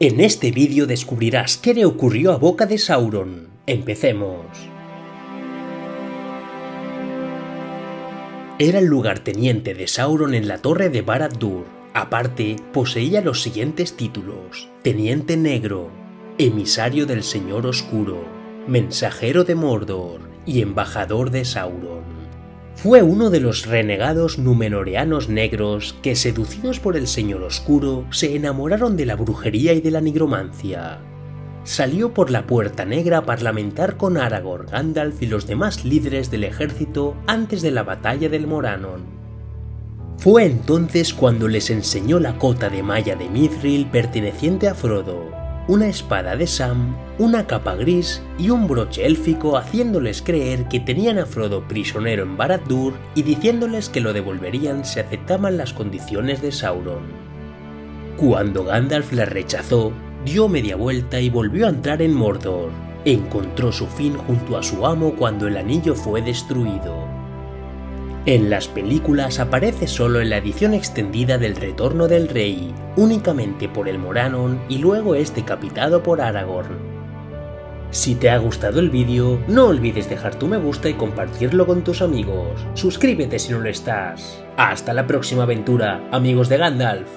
En este vídeo descubrirás qué le ocurrió a Boca de Sauron. ¡Empecemos! Era el lugarteniente de Sauron en la torre de Barad-dûr. Aparte, poseía los siguientes títulos: Teniente Negro, Emisario del Señor Oscuro, Mensajero de Mordor y Embajador de Sauron. Fue uno de los renegados númenoreanos negros que, seducidos por el Señor Oscuro, se enamoraron de la brujería y de la nigromancia. Salió por la Puerta Negra a parlamentar con Aragorn, Gandalf y los demás líderes del ejército antes de la batalla del Morannon. Fue entonces cuando les enseñó la cota de malla de Mithril perteneciente a Frodo, una espada de Sam, una capa gris y un broche élfico, haciéndoles creer que tenían a Frodo prisionero en Barad-dûr y diciéndoles que lo devolverían si aceptaban las condiciones de Sauron. Cuando Gandalf la rechazó, dio media vuelta y volvió a entrar en Mordor. Encontró su fin junto a su amo cuando el anillo fue destruido. En las películas aparece solo en la edición extendida del Retorno del Rey, únicamente por el Morannon, y luego es decapitado por Aragorn. Si te ha gustado el vídeo, no olvides dejar tu me gusta y compartirlo con tus amigos. Suscríbete si no lo estás. ¡Hasta la próxima aventura, amigos de Gandalf!